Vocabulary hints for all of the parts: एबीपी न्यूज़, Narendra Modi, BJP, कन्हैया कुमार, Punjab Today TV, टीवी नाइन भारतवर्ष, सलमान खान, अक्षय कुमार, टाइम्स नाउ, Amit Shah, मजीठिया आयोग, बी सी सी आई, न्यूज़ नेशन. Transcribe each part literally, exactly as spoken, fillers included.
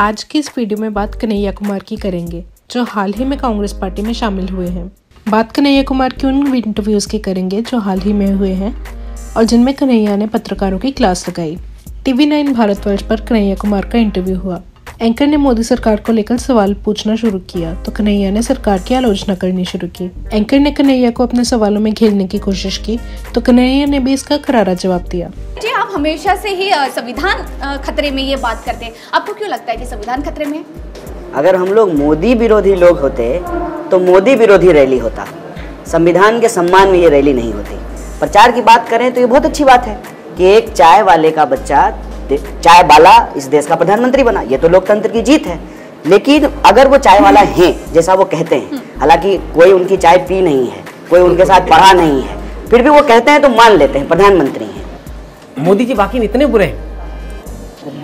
आज की इस वीडियो में बात कन्हैया कुमार की करेंगे, जो हाल ही में कांग्रेस पार्टी में शामिल हुए हैं। बात कन्हैया कुमार की उन इंटरव्यूज की करेंगे जो हाल ही में हुए हैं और जिनमें कन्हैया ने पत्रकारों की क्लास लगाई। टीवी नाइन भारतवर्ष पर कन्हैया कुमार का इंटरव्यू हुआ। एंकर ने मोदी सरकार को लेकर सवाल पूछना शुरू किया तो कन्हैया ने सरकार की आलोचना करनी शुरू की। एंकर ने कन्हैया को अपने सवालों में घेरने की कोशिश की तो कन्हैया ने भी इसका करारा जवाब दिया। जी, आप हमेशा से ही संविधान खतरे में ये बात करते हैं, आपको क्यों लगता है कि संविधान खतरे में? अगर हम लोग मोदी विरोधी लोग होते तो मोदी विरोधी रैली होता, संविधान के सम्मान में ये रैली नहीं होती। प्रचार की बात करें तो ये बहुत अच्छी बात है कि एक चाय वाले का बच्चा चाय वाला इस देश का प्रधानमंत्री बना, ये तो लोकतंत्र की जीत है। लेकिन अगर वो चाय वाला है जैसा वो कहते हैं, हालांकि कोई उनकी चाय पी नहीं है, कोई उनके साथ पढ़ा नहीं है, फिर भी वो कहते हैं तो मान लेते हैं प्रधानमंत्री हैं। मोदी जी वाकई इतने बुरे हैं?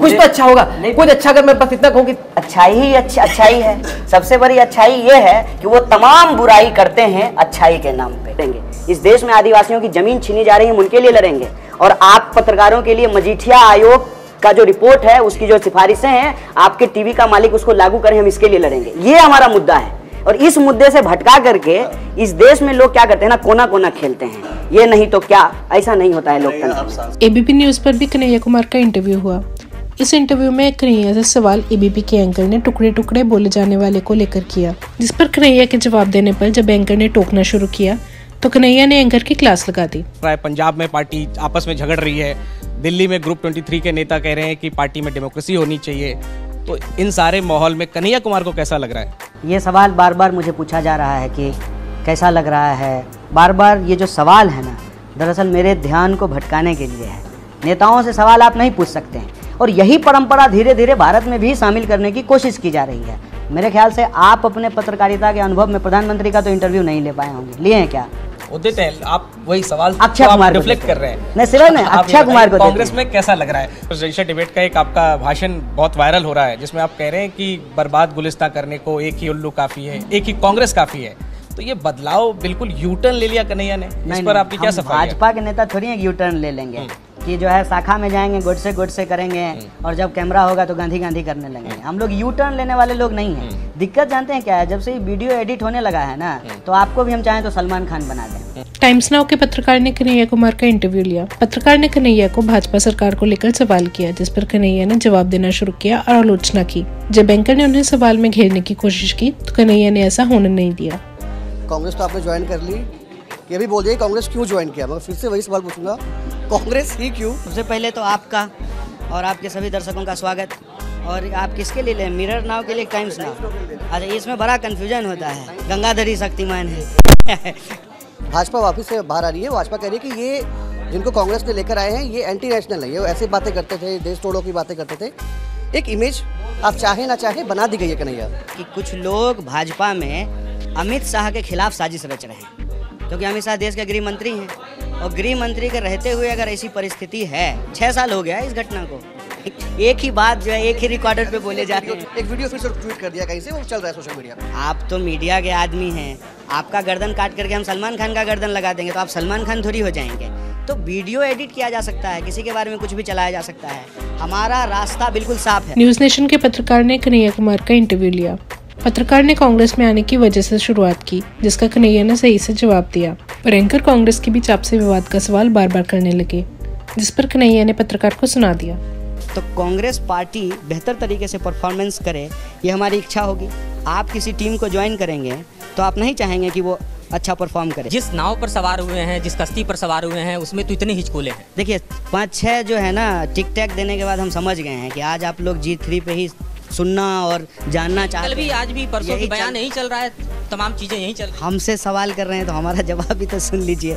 कुछ तो अच्छा होगा, कुछ अच्छा। अगर मैं बस इतना कहूँ कि अच्छाई ही अच्छा अच्छाई है। सबसे बड़ी अच्छाई ये है कि वो तमाम बुराई करते हैं अच्छाई के नाम पे। लड़ेंगे, इस देश में आदिवासियों की जमीन छीनी जा रही है, उनके लिए लड़ेंगे। और आप पत्रकारों के लिए मजीठिया आयोग का जो रिपोर्ट है, उसकी जो सिफारिशें हैं, आपके टीवी का मालिक उसको लागू करें, हम इसके लिए लड़ेंगे। ये हमारा मुद्दा है। और इस मुद्दे से भटका करके इस देश में लोग क्या करते हैं ना, कोना कोना खेलते हैं, ये नहीं तो क्या, ऐसा नहीं होता है लोकतंत्र। एबीपी न्यूज़ पर भी कन्हैया कुमार का इंटरव्यू हुआ। इस इंटरव्यू में कन्हैया से सवाल एबीपी के एंकर ने टुकड़े टुकड़े बोले जाने वाले को लेकर किया, जिस पर कन्हैया के जवाब देने पर जब एंकर ने टोकना शुरू किया तो कन्हैया ने एंकर की क्लास लगा दी। पंजाब में पार्टी आपस में झगड़ रही है, दिल्ली में ग्रुप तेईस के नेता कह रहे हैं कि पार्टी में डेमोक्रेसी होनी चाहिए, तो इन सारे माहौल में कन्हैया कुमार को कैसा लग रहा है? ये सवाल बार बार मुझे पूछा जा रहा है कि कैसा लग रहा है। बार बार ये जो सवाल है ना, दरअसल मेरे ध्यान को भटकाने के लिए है। नेताओं से सवाल आप नहीं पूछ सकते हैं और यही परंपरा धीरे धीरे भारत में भी शामिल करने की कोशिश की जा रही है। मेरे ख्याल से आप अपने पत्रकारिता के अनुभव में प्रधानमंत्री का तो इंटरव्यू नहीं ले पाए होंगे, लिए हैं क्या? आप वही सवाल अक्षय कुमार रिफ्लेक्ट कर रहे हैं। नहीं, सिर्फ नहीं, अक्षय कुमार को कांग्रेस में कैसा लग रहा है? प्रेसिडेंशियल डिबेट का एक आपका भाषण बहुत वायरल हो रहा है, जिसमें आप कह रहे हैं कि बर्बाद गुलिस्तां करने को एक ही उल्लू काफी है, एक ही कांग्रेस काफी है, तो ये बदलाव बिल्कुल यूटर्न ले लिया कन्हैया ने, इस पर आपकी क्या सफाई? भाजपा के नेता थोड़ी एक यूटर्न ले लेंगे कि जो है शाखा में जाएंगे, गोडसे गोडसे करेंगे और जब कैमरा होगा तो गांधी गांधी करने लगेंगे। हम लोग यू टर्न लेने वाले लोग नहीं हैं। दिक्कत जानते हैं क्या है? जब से ये वीडियो एडिट होने लगा है ना, तो आपको भी हम चाहें तो सलमान खान बना दें। टाइम्स नाउ के पत्रकार ने कन्हैया कुमार का इंटरव्यू लिया। पत्रकार ने कन्हैया को भाजपा सरकार को लेकर सवाल किया, जिस पर कन्हैया ने जवाब देना शुरू किया और आलोचना की। जब एंकर ने उन्हें सवाल में घेरने की कोशिश की तो कन्हैया ने ऐसा होने नहीं दिया। कांग्रेस तो आपने ज्वाइन कर ली, ये भी बोल दिया कांग्रेस क्यों ज्वाइन किया। मैं फिर से वही सवाल पूछूंगा, कांग्रेस ही क्यों? सबसे पहले तो आपका और आपके सभी दर्शकों का स्वागत। और आप किसके लिए ले? मिरर नाउ के लिए, टाइम्स नाउ। अच्छा, इसमें बड़ा कन्फ्यूजन होता है, गंगाधरी शक्तिमान है। भाजपा वापस से बाहर आ रही है। भाजपा कह रही है कि ये जिनको कांग्रेस ने लेकर आए हैं ये एंटी नेशनल है, ये ऐसी बातें करते थे, देश तोड़ो की बातें करते थे। एक इमेज आप चाहे ना चाहे बना दी गई है कन्हैया कि कुछ लोग भाजपा में अमित शाह के खिलाफ साजिश रच रहे हैं, क्योंकि अमित शाह देश के गृह मंत्री हैं और गृह मंत्री के रहते हुए अगर ऐसी परिस्थिति है, छः साल हो गया इस घटना को, एक ही बात जो है एक ही रिकॉर्डर पे बोले जाते हैं। एक वीडियो फिर ट्वीट कर दिया कहीं से, वो चल रहा है सोशल मीडिया पे। आप तो मीडिया के आदमी हैं, आपका गर्दन काट करके हम सलमान खान का गर्दन लगा देंगे तो आप सलमान खान थोड़ी हो जाएंगे। तो वीडियो एडिट किया जा सकता है, किसी के बारे में कुछ भी चलाया जा सकता है, हमारा रास्ता बिल्कुल साफ है। न्यूज़ नेशन के पत्रकार ने कन्हैया कुमार का इंटरव्यू लिया। पत्रकार ने कांग्रेस में आने की वजह से शुरुआत की, जिसका कन्हैया ने सही से जवाब दिया, पर एंकर कांग्रेस के बीच आपसी विवाद का सवाल बार बार करने लगे, जिस पर कन्हैया ने पत्रकार को सुना दिया। तो कांग्रेस पार्टी बेहतर तरीके से परफॉर्मेंस करे, ये हमारी इच्छा होगी। आप किसी टीम को ज्वाइन करेंगे तो आप नहीं चाहेंगे कि वो अच्छा परफॉर्म करे। जिस नाव पर सवार हुए हैं, जिस कश्ती पर सवार हुए हैं, उसमें तो इतने हिचकोले हैं। देखिए, पाँच छः जो है ना टिक टैक देने के बाद हम समझ गए हैं कि आज आप लोग जी थ्री पे ही सुनना और जानना चाहते हैं। कल भी, आज भी, परसों भी बयान यही चल रहा है, तमाम चीज़ें यही चल रही हैं। हमसे सवाल कर रहे हैं तो हमारा जवाब भी तो सुन लीजिए।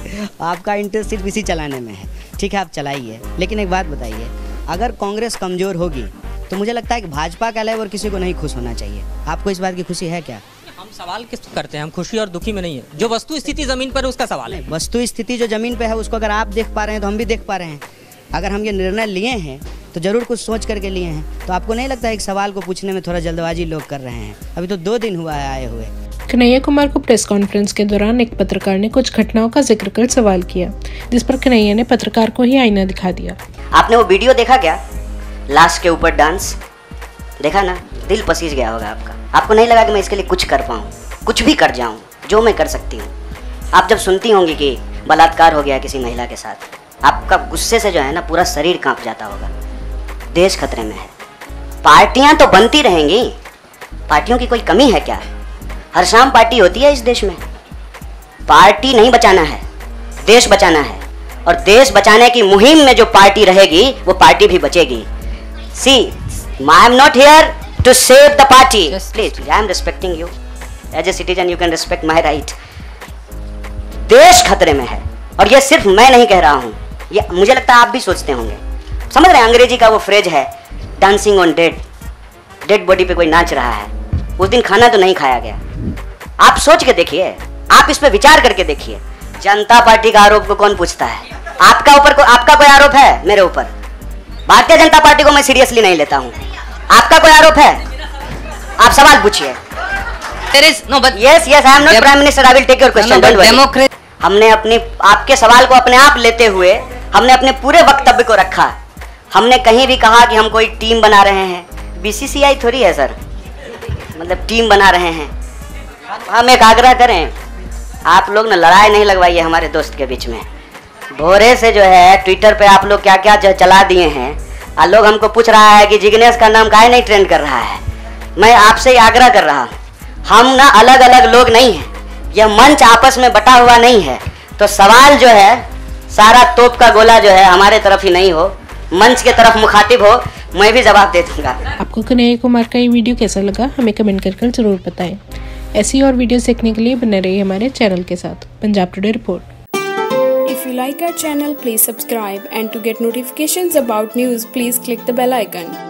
आपका इंटरेस्ट सिर्फ इसी चलाने में है, ठीक है, आप चलाइए। लेकिन एक बात बताइए, अगर कांग्रेस कमज़ोर होगी तो मुझे लगता है कि भाजपा का लेवर किसी को नहीं खुश होना चाहिए। आपको इस बात की खुशी है क्या? हम सवाल किस करते हैं, हम खुशी और दुखी में नहीं है। जो वस्तु स्थिति ज़मीन पर है उसका सवाल है। वस्तु स्थिति जो ज़मीन पर है उसको अगर आप देख पा रहे हैं तो हम भी देख पा रहे हैं। अगर हम ये निर्णय लिए हैं तो जरूर कुछ सोच करके लिए हैं। तो आपको नहीं लगता है एक सवाल को पूछने में थोड़ा जल्दबाजी लोग कर रहे हैं? अभी तो दो दिन हुआ है आए हुए। कन्हैया कुमार को प्रेस कॉन्फ्रेंस के दौरान एक पत्रकार ने कुछ घटनाओं का जिक्र कर सवाल किया, जिस पर कन्हैया ने पत्रकार को ही आईना दिखा दिया। आपने वो वीडियो देखा क्या, लाश के ऊपर डांस? देखा ना, दिल पसीज गया होगा आपका। आपको नहीं लगा कि मैं इसके लिए कुछ कर पाऊँ, कुछ भी कर जाऊँ जो मैं कर सकती हूँ। आप जब सुनती होंगी कि बलात्कार हो गया किसी महिला के साथ, आपका गुस्से से जो है ना पूरा शरीर कांप जाता होगा। देश खतरे में है, पार्टियाँ तो बनती रहेंगी, पार्टियों की कोई कमी है क्या? हर शाम पार्टी होती है इस देश में। पार्टी नहीं बचाना है, देश बचाना है, और देश बचाने की मुहिम में जो पार्टी रहेगी वो पार्टी भी बचेगी। See, I am not here to save the party, please, I am respecting you as a citizen, you can respect my right. देश खतरे में है, और ये सिर्फ मैं नहीं कह रहा हूँ, ये मुझे लगता है आप भी सोचते होंगे, समझ रहे हैं। अंग्रेजी का वो फ्रेज है dancing on dead, dead body पे कोई नाच रहा है, उस दिन खाना तो नहीं खाया गया। आप सोच के देखिए, आप इस पे विचार करके देखिए। जनता पार्टी का आरोप को कौन पूछता है? आपका ऊपर को, आपका कोई आरोप है मेरे ऊपर? भारतीय जनता पार्टी को मैं सीरियसली नहीं लेता हूँ, आपका कोई आरोप है? आप सवाल पूछिए। no, yes, yes, no, हमने अपने आपके सवाल को अपने आप लेते हुए हमने अपने पूरे वक्तव्य को रखा। हमने कहीं भी कहा कि हम कोई टीम बना रहे हैं, बी सी सी आई थोड़ी है सर, मतलब टीम बना रहे हैं। हम एक आग्रह करें, आप लोग ना लड़ाई नहीं लगवाइए हमारे दोस्त के बीच में। भोरे से जो है ट्विटर पे आप लोग क्या क्या जो चला दिए हैं, और लोग हमको पूछ रहा है कि जिग्नेश का नाम काहे नहीं ट्रेंड कर रहा है। मैं आपसे ही आग्रह कर रहा हूँ, हम ना अलग अलग लोग नहीं हैं, यह मंच आपस में बटा हुआ नहीं है, तो सवाल जो है सारा तोप का गोला जो है हमारे तरफ ही नहीं हो, मंच के तरफ मुखातिब हो, मैं भी जवाब दे दूंगा। आपको कन्हैया कुमार का ये वीडियो कैसा लगा हमें कमेंट कर कर जरूर बताएं। ऐसी और वीडियोस देखने के लिए बने रहिए हमारे चैनल के साथ। Punjab today report. If you like our channel please subscribe and to get notifications about news please click the bell icon.